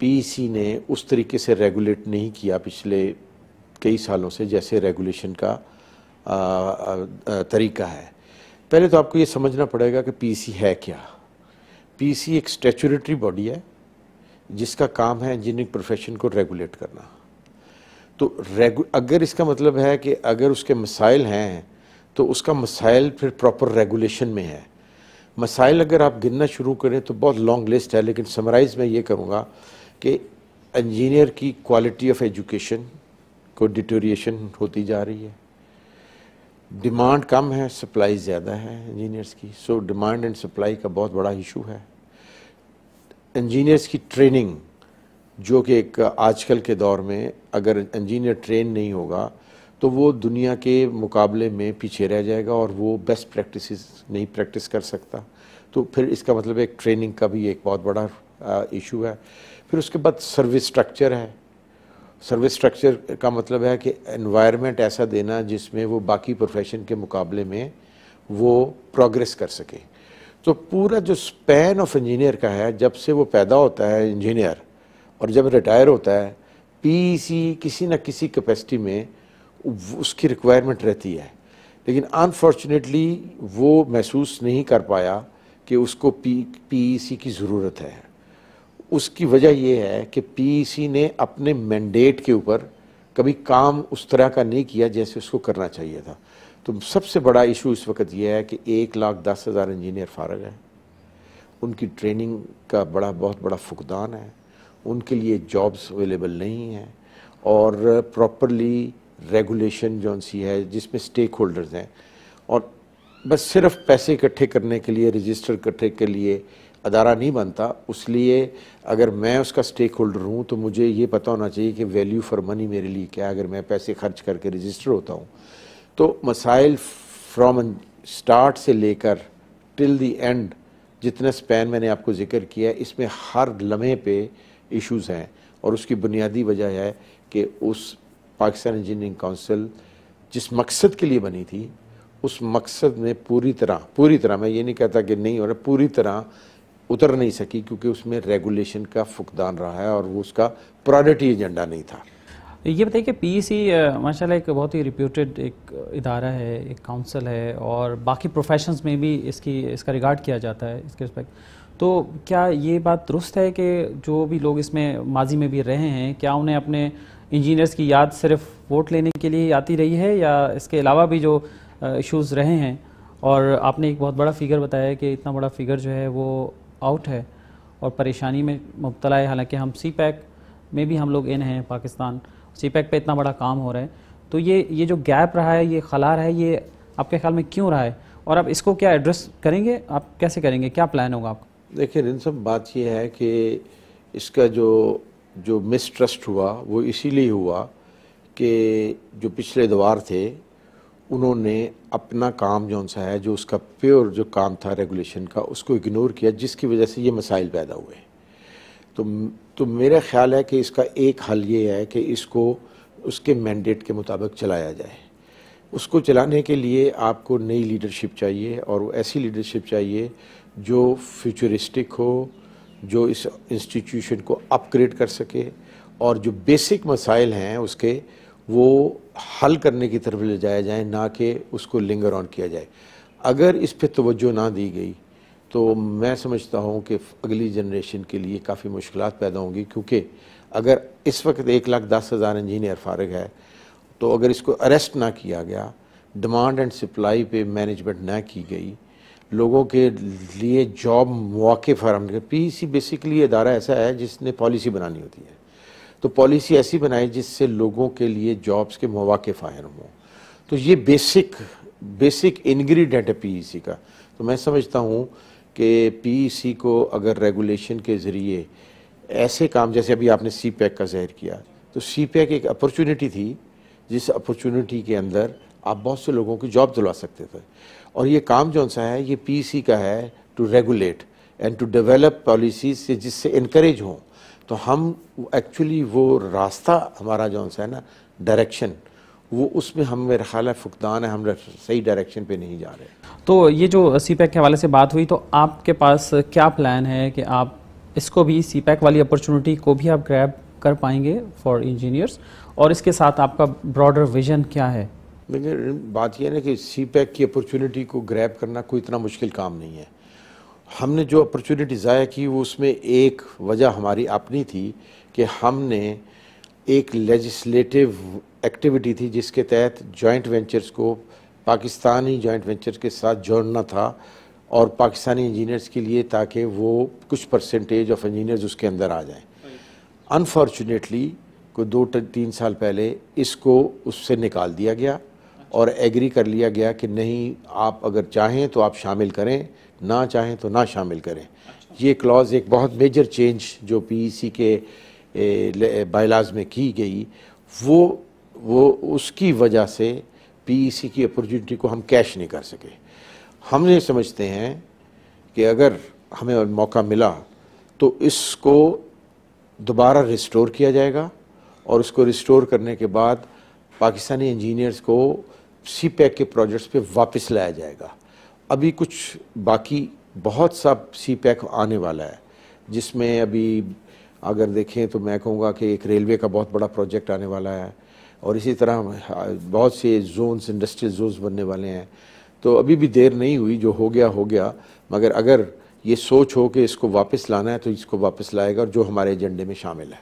पी सी ने उस तरीके से रेगुलेट नहीं किया पिछले कई सालों से, जैसे रेगुलेशन का आ, आ, तरीका है। पहले तो आपको ये समझना पड़ेगा कि पीसी है क्या। पीसी एक स्टैट्यूटरी बॉडी है जिसका काम है इंजीनियरिंग प्रोफेशन को रेगुलेट करना। तो रेगु अगर इसका मतलब है कि अगर उसके मसाइल हैं तो उसका मसाइल फिर प्रॉपर रेगुलेशन में है। मसाइल अगर आप गिनना शुरू करें तो बहुत लॉन्ग लिस्ट है, लेकिन समराइज मैं ये करूँगा कि इंजीनियर की क्वालिटी ऑफ एजुकेशन को डिटोरिएशन होती जा रही है, डिमांड कम है, सप्लाई ज़्यादा है इंजीनियर्स की। सो डिमांड एंड सप्लाई का बहुत बड़ा इशू है। इंजीनियर्स की ट्रेनिंग जो कि एक आजकल के दौर में अगर इंजीनियर ट्रेन नहीं होगा तो वो दुनिया के मुकाबले में पीछे रह जाएगा और वो बेस्ट प्रैक्टिसेस नहीं प्रैक्टिस कर सकता। तो फिर इसका मतलब एक ट्रेनिंग का भी एक बहुत बड़ा इशू है। फिर उसके बाद सर्विस स्ट्रक्चर है। सर्विस स्ट्रक्चर का मतलब है कि एनवायरनमेंट ऐसा देना जिसमें वो बाकी प्रोफेशन के मुकाबले में वो प्रोग्रेस कर सके। तो पूरा जो स्पैन ऑफ इंजीनियर का है, जब से वो पैदा होता है इंजीनियर और जब रिटायर होता है, पीसी किसी न किसी कैपेसिटी में उसकी रिक्वायरमेंट रहती है, लेकिन अनफॉर्चुनेटली वो महसूस नहीं कर पाया कि उसको पी पीसी की ज़रूरत है। उसकी वजह यह है कि पीसी ने अपने मैंडेट के ऊपर कभी काम उस तरह का नहीं किया जैसे उसको करना चाहिए था। तो सबसे बड़ा इशू इस वक्त यह है कि एक लाख दस हज़ार इंजीनियर फारग हैं, उनकी ट्रेनिंग का बड़ा बहुत बड़ा फुकदान है, उनके लिए जॉब्स अवेलेबल नहीं हैं और प्रॉपरली रेगुलेशन जौन सी है जिसमें स्टेक होल्डर्स हैं, और बस सिर्फ पैसे इकट्ठे करने के लिए, रजिस्टर इकट्ठे के लिए अदारा नहीं बनता। उसलिए अगर मैं उसका स्टेक होल्डर हूँ तो मुझे ये पता होना चाहिए कि वैल्यू फॉर मनी मेरे लिए क्या है। अगर मैं पैसे खर्च करके रजिस्टर होता हूँ तो मसाइल फ्राम स्टार्ट से लेकर टिल दी एंड जितना स्पैन मैंने आपको जिक्र किया है, इसमें हर लम्हे पे इश्यूज़ हैं। और उसकी बुनियादी वजह है कि उस पाकिस्तान इंजीनियरिंग काउंसिल जिस मकसद के लिए बनी थी, उस मकसद में पूरी तरह पूरी तरह मैं ये नहीं कहता कि नहीं हो रहा, पूरी तरह उतर नहीं सकी, क्योंकि उसमें रेगुलेशन का फुकदान रहा है और वो उसका प्रायोरिटी एजेंडा नहीं था। ये बताइए कि पीईसी माशाल्लाह एक बहुत ही रिप्यूटेड एक इदारा है, एक काउंसिल है, और बाकी प्रोफेशंस में भी इसकी इसका रिगार्ड किया जाता है इसके रिस्पेक्ट। तो क्या ये बात दुरुस्त है कि जो भी लोग इसमें माजी में भी रहे हैं, क्या उन्हें अपने इंजीनियर्स की याद सिर्फ वोट लेने के लिए आती रही है, या इसके अलावा भी जो इश्यूज़ रहे हैं? और आपने एक बहुत बड़ा फिगर बताया कि इतना बड़ा फिगर जो है वो आउट है और परेशानी में मुब्तला है। हालांकि हम सी पैक में भी हम लोग इन हैं, पाकिस्तान सी पैक पे इतना बड़ा काम हो रहा है, तो ये ये जो गैप रहा है, ये खला रहा है, ये आपके ख्याल में क्यों रहा है और आप इसको क्या एड्रेस करेंगे, आप कैसे करेंगे, क्या प्लान होगा आपका? देखिए इन सब बात यह है कि इसका जो जो मिसट्रस्ट हुआ वो इसीलिए हुआ कि जो पिछले दौर थे उन्होंने अपना काम जौन सा है, जो उसका प्योर जो काम था रेगुलेशन का, उसको इग्नोर किया, जिसकी वजह से ये मसाइल पैदा हुए। तो तो मेरा ख्याल है कि इसका एक हल ये है कि इसको उसके मैंडेट के मुताबिक चलाया जाए। उसको चलाने के लिए आपको नई लीडरशिप चाहिए, और वो ऐसी लीडरशिप चाहिए जो फ्यूचरिस्टिक हो, जो इस इंस्टीट्यूशन को अपग्रेड कर सके, और जो बेसिक मसाइल हैं उसके वो हल करने की तरफ ले जाया जाए, ना कि उसको लिंगर ऑन किया जाए। अगर इस पर तवज्जो ना दी गई तो मैं समझता हूँ कि अगली जनरेशन के लिए काफ़ी मुश्किल पैदा होंगी, क्योंकि अगर इस वक्त एक लाख दस हज़ार इंजीनियर फारिग है, तो अगर इसको अरेस्ट ना किया गया, डिमांड एंड सप्लाई पे मैनेजमेंट ना की गई, लोगों के लिए जॉब मौके फराहम नहीं। पीईसी बेसिकली अदारा ऐसा है जिसने पॉलिसी बनानी होती है, तो पॉलिसी ऐसी बनाए जिससे लोगों के लिए जॉब्स के मौके फायर हों। तो ये बेसिक बेसिक इंग्रेडिएंट है पीईसी का। तो मैं समझता हूँ कि पीईसी को अगर रेगुलेशन के ज़रिए ऐसे काम, जैसे अभी आपने सी पैक का ज़ाहिर किया, तो सी पैक एक अपॉर्चुनिटी थी जिस अपॉर्चुनिटी के अंदर आप बहुत से लोगों की जॉब दिलवा सकते थे। और ये काम जौन सा है ये पीईसी का है, to regulate and to develop policies से जिससे इनकरेज हों। तो हम एक्चुअली वो रास्ता हमारा जौन सा है ना, डायरेक्शन, वो उसमें हम, मेरा ख्याल है फुकदान है, हम सही डायरेक्शन पे नहीं जा रहे। तो ये जो सी पैक के हवाले से बात हुई, तो आपके पास क्या प्लान है कि आप इसको भी, सी पैक वाली अपॉर्चुनिटी को भी आप ग्रैब कर पाएंगे फॉर इंजीनियर्स, और इसके साथ आपका ब्रॉडर विजन क्या है? लेकिन बात यह है कि सी पैक की अपॉर्चुनिटी को ग्रैब करना कोई इतना मुश्किल काम नहीं है। हमने जो अपॉर्चुनिटी ज़ाया की वो, उसमें एक वजह हमारी अपनी थी कि हमने एक लेजिस्लेटिव एक्टिविटी थी जिसके तहत जॉइंट वेंचर्स को पाकिस्तानी जॉइंट वेंचर्स के साथ जोड़ना था, और पाकिस्तानी इंजीनियर्स के लिए, ताकि वो कुछ परसेंटेज ऑफ इंजीनियर्स उसके अंदर आ जाएँ। अनफॉर्चुनेटली को दो तीन साल पहले इसको उससे निकाल दिया गया और एग्री कर लिया गया कि नहीं, आप अगर चाहें तो आप शामिल करें, ना चाहें तो ना शामिल करें। ये क्लॉज एक बहुत मेजर चेंज जो पीईसी के बायलाज में की गई, वो वो उसकी वजह से पीईसी की अपॉर्चुनिटी को हम कैश नहीं कर सके। हम ये समझते हैं कि अगर हमें मौका मिला तो इसको दोबारा रिस्टोर किया जाएगा, और उसको रिस्टोर करने के बाद पाकिस्तानी इंजीनियर्स को सी पैक के प्रोजेक्ट्स पे वापस लाया जाएगा। अभी कुछ बाकी बहुत सा सी पैक आने वाला है, जिसमें अभी अगर देखें तो मैं कहूँगा कि एक रेलवे का बहुत बड़ा प्रोजेक्ट आने वाला है, और इसी तरह बहुत से जोन्स, इंडस्ट्रियल जोन्स बनने वाले हैं। तो अभी भी देर नहीं हुई, जो हो गया हो गया, मगर अगर ये सोच हो कि इसको वापस लाना है तो इसको वापस लाएगा, और जो हमारे एजेंडे में शामिल है।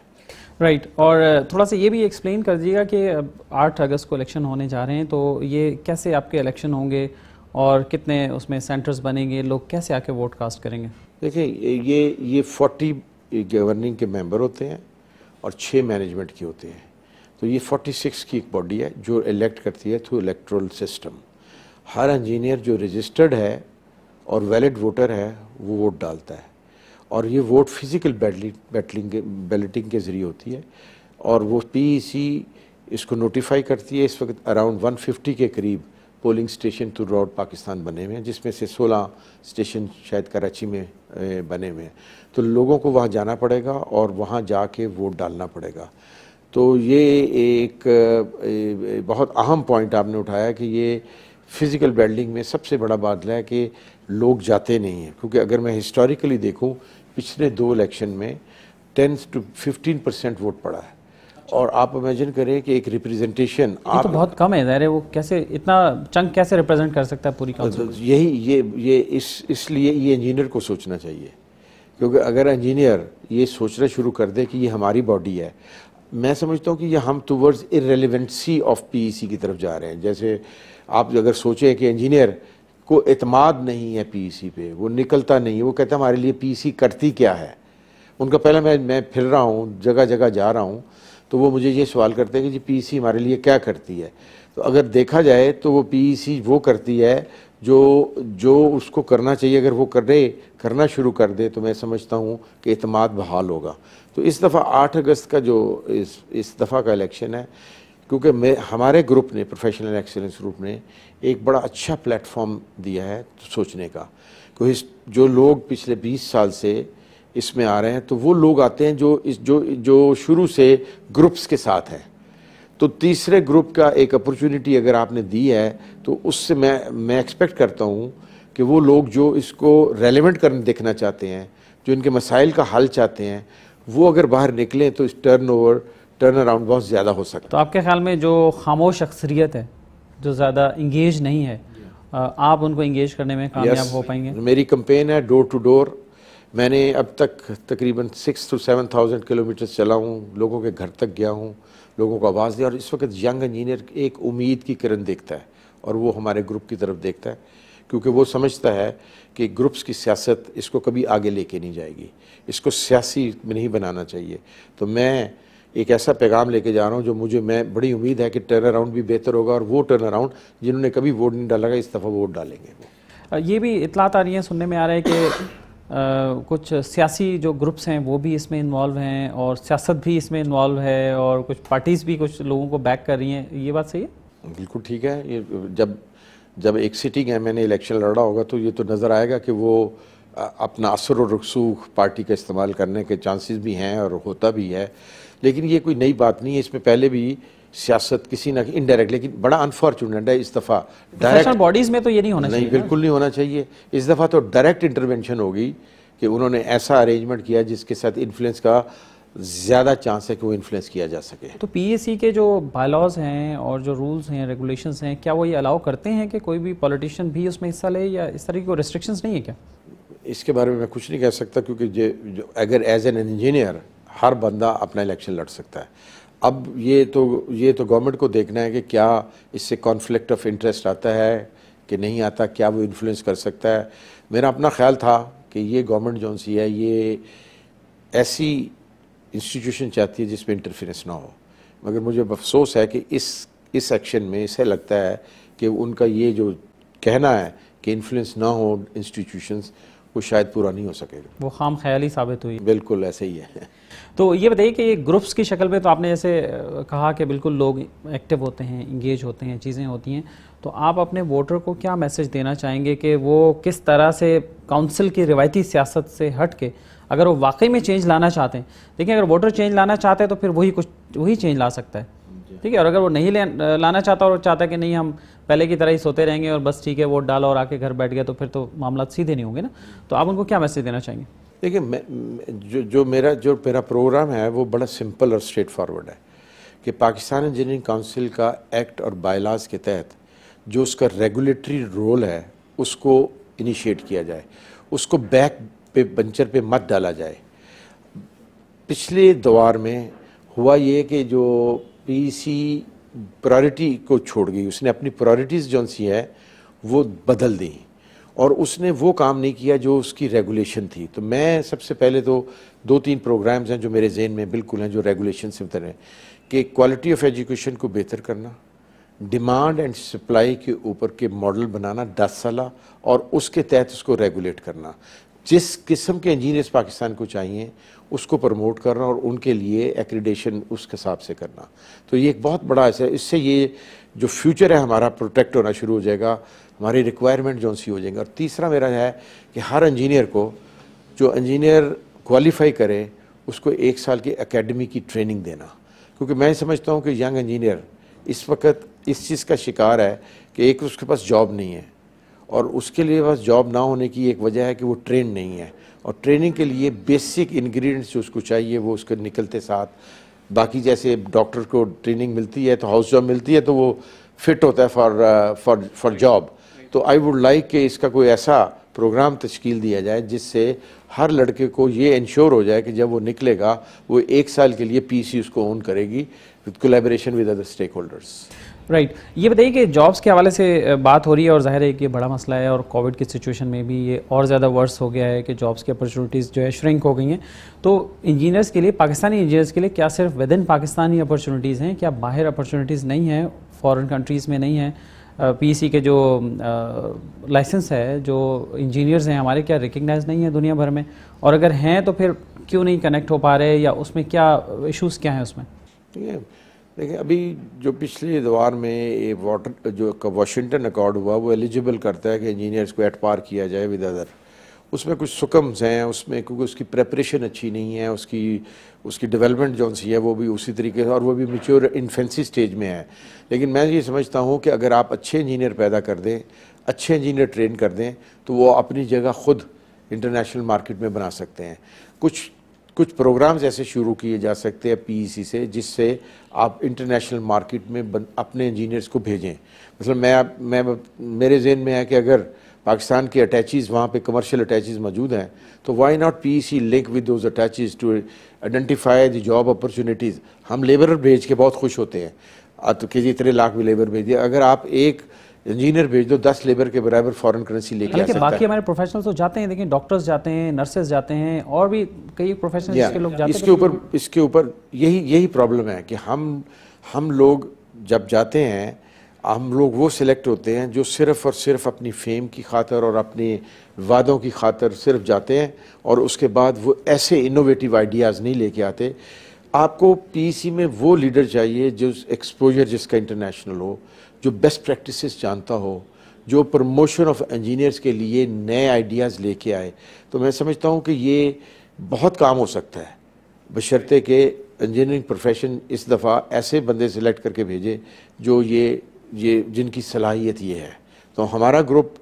Right right. और थोड़ा सा ये भी एक्सप्लेन कर दीजिएगा कि अब आठ अगस्त को इलेक्शन होने जा रहे हैं, तो ये कैसे आपके इलेक्शन होंगे और कितने उसमें सेंटर्स बनेंगे, लोग कैसे आके वोट कास्ट करेंगे? देखिए ये ये चालीस गवर्निंग के मेंबर होते हैं और छः मैनेजमेंट के होते हैं। तो ये छियालीस की एक बॉडी है जो इलेक्ट करती है थ्रू इलेक्ट्रल सिस्टम। हर इंजीनियर जो रजिस्टर्ड है और वैलिड वोटर है वो वोट डालता है, और ये वोट फिजिकल बैटलिंग बैलेटिंग के ज़रिए होती है, और वो पीईसी इसको नोटिफाई करती है। इस वक्त अराउंड एक सौ पचास के करीब polling station throughout Pakistan बने हुए हैं, जिसमें से सोलह स्टेशन शायद कराची में बने हुए हैं। तो लोगों को वहाँ जाना पड़ेगा और वहाँ जाके वोट डालना पड़ेगा। तो ये एक बहुत अहम पॉइंट आपने उठाया कि ये फिज़िकल बैटलिंग में सबसे बड़ा बादल है कि लोग जाते नहीं हैं, क्योंकि अगर मैं हिस्टोरिकली देखूं पिछले दो इलेक्शन में दस टू पंद्रह परसेंट वोट पड़ा है, और आप इमेजिन करें कि एक रिप्रेजेंटेशन आप तो बहुत कम है, ज़ाहिर है वो कैसे इतना चंक कैसे रिप्रेजेंट कर सकता है पूरी काउंसिल। यही ये ये इस इसलिए ये इंजीनियर को सोचना चाहिए, क्योंकि अगर इंजीनियर ये सोचना शुरू कर दे कि ये हमारी बॉडी है, मैं समझता हूँ कि ये हम टूवर्ड्स इररिलेवेंसी ऑफ पीईसी की तरफ जा रहे हैं। जैसे आप अगर सोचें कि इंजीनियर को एतमाद नहीं है पीईसी पे, वो निकलता नहीं है, वो कहता हमारे लिए पीईसी करती क्या है। उनका पहला मैं मैं फिर रहा हूँ, जगह जगह जा रहा हूँ, तो वो मुझे ये सवाल करते हैं कि जी पीईसी हमारे लिए क्या करती है। तो अगर देखा जाए तो वो पीईसी वो करती है जो जो उसको करना चाहिए। अगर वो करे करना शुरू कर दे तो मैं समझता हूँ कि एतमाद बहाल होगा। तो इस दफ़ा आठ अगस्त का जो इस इस दफ़ा का इलेक्शन है, क्योंकि मैं हमारे ग्रुप ने प्रोफेशनल एक्सेलेंस ग्रुप ने एक बड़ा अच्छा प्लेटफॉर्म दिया है तो सोचने का, क्योंकि जो लोग पिछले बीस साल से इसमें आ रहे हैं तो वो लोग आते हैं जो इस जो जो शुरू से ग्रुप्स के साथ हैं। तो तीसरे ग्रुप का एक अपॉर्चुनिटी अगर आपने दी है तो उससे मैं मैं एक्सपेक्ट करता हूँ कि वो लोग जो इसको रेलेवेंट करने देखना चाहते हैं, जो इनके मसाइल का हल चाहते हैं, वो अगर बाहर निकलें तो इस टर्न ओवर टर्न अराउंड बहुत ज़्यादा हो सकता है। तो आपके ख्याल में जो खामोश अक्सरियत है, जो ज़्यादा इंगेज नहीं है, आप उनको इंगेज करने में कामयाब हो पाएंगे? मेरी कंपेन है डोर टू डोर। मैंने अब तक तकरीबन six to seven thousand kilometre चला हूँ, लोगों के घर तक गया हूँ, लोगों को आवाज़ दिया, और इस वक्त यंग इंजीनियर एक उम्मीद की किरण देखता है और वो हमारे ग्रुप की तरफ देखता है, क्योंकि वो समझता है कि ग्रुप्स की सियासत इसको कभी आगे लेके नहीं जाएगी, इसको सियासी में नहीं बनाना चाहिए। तो मैं एक ऐसा पैगाम लेके जा रहा हूँ जो मुझे मैं बड़ी उम्मीद है कि टर्न अराउंड भी बेहतर होगा, और वो टर्न अराउंड जिन्होंने कभी वोट नहीं डाला इस दफ़ा वोट डालेंगे। ये भी इतलात आ रही है, सुनने में आ रहा है कि आ, कुछ सियासी जो ग्रुप्स हैं वो भी इसमें इन्वॉल्व हैं, और सियासत भी इसमें इन्वॉल्व है, और कुछ पार्टीज़ भी कुछ लोगों को बैक कर रही हैं। ये बात सही है? बिल्कुल ठीक है। ये जब जब एक sitting M N A election लड़ा होगा तो ये तो नज़र आएगा कि वो अपना असर और रसूख पार्टी का इस्तेमाल करने के चांसेस भी हैं और होता भी है, लेकिन ये कोई नई बात नहीं है। इसमें पहले भी सियासत किसी ना इनडायरेक्ट, लेकिन बड़ा अनफॉर्चुनेट है इस दफ़ा डायरेक्ट बॉडीज़ में तो ये नहीं होना चाहिए, नहीं बिल्कुल नहीं होना चाहिए। इस दफ़ा तो डायरेक्ट इंटरवेंशन होगी कि उन्होंने ऐसा अरेंजमेंट किया जिसके साथ इन्फ्लुएंस का ज़्यादा चांस है कि वो इन्फ्लुएंस किया जा सके। तो पीएसी के जो बायलॉज हैं और जो रूल्स हैं रेगुलेशंस हैं, क्या वो ये अलाउ करते हैं कि कोई भी पॉलिटिशियन भी उसमें हिस्सा ले, या इस तरह की कोई रिस्ट्रिक्शंस नहीं है क्या? इसके बारे में मैं कुछ नहीं कह सकता, क्योंकि अगर एज एन इंजीनियर हर बंदा अपना इलेक्शन लड़ सकता है। अब ये तो ये तो गवर्नमेंट को देखना है कि क्या इससे कॉन्फ्लिक्ट ऑफ इंटरेस्ट आता है कि नहीं आता, क्या वो इन्फ्लुएंस कर सकता है। मेरा अपना ख्याल था कि ये गवर्नमेंट जो सी है ये ऐसी इंस्टीट्यूशन चाहती है जिसमें इंटरफेरेंस ना हो, मगर मुझे अफसोस है कि इस इस एक्शन में इसे लगता है कि उनका ये जो कहना है कि इन्फ्लुएंस ना हो इंस्टीट्यूशंस, वो शायद पूरा नहीं हो सकेगा, वो खाम ख्याली साबित हुई। बिल्कुल ऐसे ही है। तो ये बताइए कि ग्रुप्स की शक्ल में तो आपने जैसे कहा कि बिल्कुल लोग एक्टिव होते हैं, इंगेज होते हैं, चीज़ें होती हैं, तो आप अपने वोटर को क्या मैसेज देना चाहेंगे कि वो किस तरह से काउंसिल की रिवायती सियासत से हट के अगर वो वाकई में चेंज लाना चाहते हैं? देखिए अगर वोटर चेंज लाना चाहते हैं तो फिर वही कुछ वही चेंज ला सकता है, ठीक है। और अगर वो नहीं लाना चाहता और चाहता है कि नहीं हम पहले की तरह ही सोते रहेंगे और बस ठीक है वोट डाला और आके घर बैठ गया, तो फिर तो मामला सीधे नहीं होंगे ना। तो आप उनको क्या मैसेज देना चाहेंगे? देखिए मैं जो जो मेरा जो मेरा प्रोग्राम है वो बड़ा सिंपल और स्ट्रेट फॉरवर्ड है कि पाकिस्तान इंजीनियरिंग काउंसिल का एक्ट और बायलाज के तहत जो उसका रेगुलेटरी रोल है उसको इनिशिएट किया जाए, उसको बैक पे बंचर पे मत डाला जाए। पिछले दौर में हुआ ये कि जो पीसी प्रायोरिटी को छोड़ गई, उसने अपनी प्रायोरिटीज़ जो सी है वो बदल दी और उसने वो काम नहीं किया जो उसकी रेगुलेशन थी। तो मैं सबसे पहले तो दो तीन प्रोग्राम्स हैं जो मेरे जहन में बिल्कुल हैं जो रेगुलेशन से उतर रहे हैं कि क्वालिटी ऑफ एजुकेशन को बेहतर करना, डिमांड एंड सप्लाई के ऊपर के मॉडल बनाना दस साल और उसके तहत उसको रेगुलेट करना। जिस किस्म के इंजीनियर्स पाकिस्तान को चाहिए उसको प्रमोट करना और उनके लिए एक्रीडेशन उस हिसाब से करना। तो ये एक बहुत बड़ा ऐसा, इससे ये जो फ्यूचर है हमारा प्रोटेक्ट होना शुरू हो जाएगा, हमारी रिक्वायरमेंट जो सी हो जाएंगे। और तीसरा मेरा है कि हर इंजीनियर को जो इंजीनियर क्वालिफाई करे उसको एक साल की एकेडमी की ट्रेनिंग देना, क्योंकि मैं समझता हूँ कि यंग इंजीनियर इस वक्त इस चीज़ का शिकार है कि एक उसके पास जॉब नहीं है और उसके लिए बस जॉब ना होने की एक वजह है कि वो ट्रेन नहीं है, और ट्रेनिंग के लिए बेसिक इंग्रेडिएंट्स जो उसको चाहिए वो उसके निकलते साथ, बाकी जैसे डॉक्टर को ट्रेनिंग मिलती है तो हाउस जॉब मिलती है तो वो फिट होता है फॉर फॉर फॉर जॉब। तो आई वुड लाइक कि इसका कोई ऐसा प्रोग्राम तश्कील दिया जाए जिससे हर लड़के को ये इंश्योर हो जाए कि जब वो निकलेगा वो एक साल के लिए पी सी उसको ओन करेगी with collaboration with other stakeholders. Right, ये बताइए कि जॉब्स के हवाले से बात हो रही है और जाहिर है कि बड़ा मसला है और कोविड की सिचुएशन में भी ये और ज़्यादा वर्स हो गया है कि जॉब्स की अपॉर्चुनिटीज़ जो है श्रिंक हो गई हैं। तो इंजीनियर्स के लिए, पाकिस्तानी इंजीनियर्स के लिए क्या सिर्फ विद इन पाकिस्तान ही अपॉर्चुनिटीज़ हैं, क्या बाहर अपॉर्चुनिटीज़ नहीं हैं, फॉरेन कंट्रीज़ में नहीं है? पीसी के जो लाइसेंस है जो इंजीनियर्स हैं हमारे, क्या रिकग्नाइज नहीं है दुनिया भर में? और अगर हैं तो फिर क्यों नहीं कनेक्ट हो पा रहे, या उसमें क्या इश्यूज़ क्या हैं उसमें? ठीक है, देखिए अभी जो पिछले दौर में वाटर जो वाशिंगटन अकॉर्ड हुआ वो एलिजिबल करता है कि इंजीनियर्स को एट पार किया जाए विद अदर। उसमें कुछ सुकम्स हैं उसमें, क्योंकि उसकी प्रेपरेशन अच्छी नहीं है, उसकी उसकी डेवलपमेंट जो सी है वो भी उसी तरीके से, और वो भी मेच्योर इन्फेंसी स्टेज में है। लेकिन मैं ये समझता हूँ कि अगर आप अच्छे इंजीनियर पैदा कर दें, अच्छे इंजीनियर ट्रेन कर दें, तो वो अपनी जगह ख़ुद इंटरनेशनल मार्केट में बना सकते हैं। कुछ कुछ प्रोग्राम्स ऐसे शुरू किए जा सकते हैं पीईसी से जिससे आप इंटरनेशनल मार्केट में बन, अपने इंजीनियर्स को भेजें। मतलब मैं मैं मेरे जहन में है कि अगर पाकिस्तान के अटैचीज़ वहाँ पे कमर्शियल अटैचीज़ मौजूद हैं तो why not PEC link with those attachés to identify the job opportunities. हम लेबर भेज के बहुत खुश होते हैं तो कि इतने लाख भी लेबर भेज दिया, अगर आप एक इंजीनियर भेज दो दस लेबर के बराबर फॉरेन करेंसी लेके आ सकता है। बाकी हमारे प्रोफेशनल्स तो जाते हैं, लेकिन डॉक्टर्स जाते हैं, नर्सेज जाते हैं और भी कई प्रोफेशनल्स के लोग जाते हैं। इसके ऊपर इसके ऊपर यही यही प्रॉब्लम है कि हम हम लोग जब जाते हैं हम लोग वो सिलेक्ट होते हैं जो सिर्फ और सिर्फ अपनी फेम की खातर और अपने वादों की खातर सिर्फ जाते हैं, और उसके बाद वो ऐसे इनोवेटिव आइडियाज़ नहीं लेके आते। आपको पीईसी में वो लीडर चाहिए जो एक्सपोजर जिसका इंटरनेशनल हो, जो बेस्ट प्रैक्टिसेस जानता हो, जो प्रमोशन ऑफ इंजीनियर्स के लिए नए आइडियाज़ लेके आए। तो मैं समझता हूँ कि ये बहुत काम हो सकता है, बशर्ते कि इंजीनियरिंग प्रोफेशन इस दफ़ा ऐसे बंदे सेलेक्ट करके भेजे जो ये ये जिनकी सलाहियत ये है। तो हमारा ग्रुप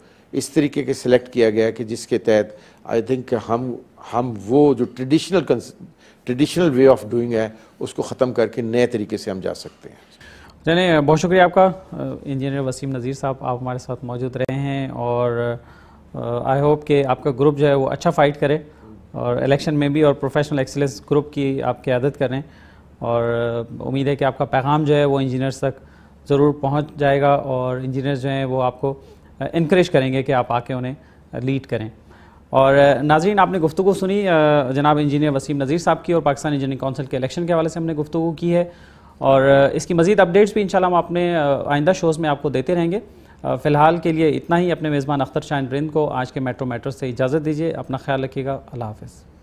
इस तरीके के सिलेक्ट किया गया कि जिसके तहत आई थिंक हम हम वो जो traditional traditional way of doing है उसको ख़त्म करके नए तरीके से हम जा सकते हैं। जाने बहुत शुक्रिया आपका इंजीनियर वसीम नज़ीर साहब, आप हमारे साथ मौजूद रहे हैं और आई होप कि आपका ग्रुप जो है वो अच्छा फाइट करे और इलेक्शन में भी, और प्रोफेशनल एक्सीलेंस ग्रुप की आप क़यादत करें, और उम्मीद है कि आपका पैगाम जो है वो इंजीनियर्स तक ज़रूर पहुंच जाएगा और इंजीनियर्स जो हैं वो आपको इनक्रेज करेंगे कि आप आके उन्हें लीड करें। और नाज़रीन, आपने गुफ्तगू सुनी जनाब इंजीनियर वसीम नज़ीर साहब की, और पाकिस्तान इंजीनियरिंग काउंसिल के इलेक्शन के हवाले से हमने गुफ्तगू की है, और इसकी मज़ीद अपडेट्स भी इंशाल्लाह हम अपने आइंदा शोज़ में आपको देते रहेंगे। फ़िलहाल के लिए इतना ही। अपने मेज़बान अख्तर शाह रिंद को आज के मेट्रो मैटर्स से इजाज़त दीजिए। अपना ख्याल रखिएगा। अल्लाह हाफ़िज़।